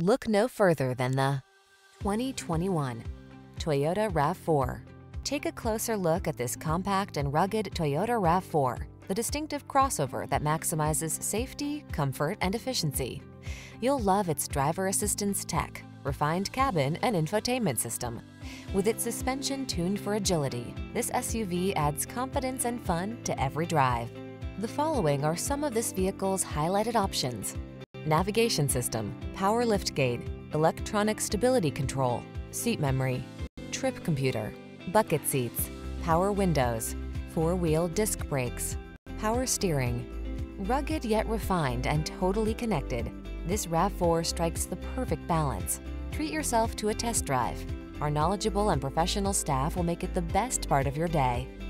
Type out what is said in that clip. Look no further than the 2021 Toyota RAV4. Take a closer look at this compact and rugged Toyota RAV4, the distinctive crossover that maximizes safety, comfort, and efficiency. You'll love its driver assistance tech, refined cabin, and infotainment system. With its suspension tuned for agility, this SUV adds confidence and fun to every drive. The following are some of this vehicle's highlighted options: navigation system, power liftgate, electronic stability control, seat memory, trip computer, bucket seats, power windows, four-wheel disc brakes, power steering. Rugged yet refined and totally connected, this RAV4 strikes the perfect balance. Treat yourself to a test drive. Our knowledgeable and professional staff will make it the best part of your day.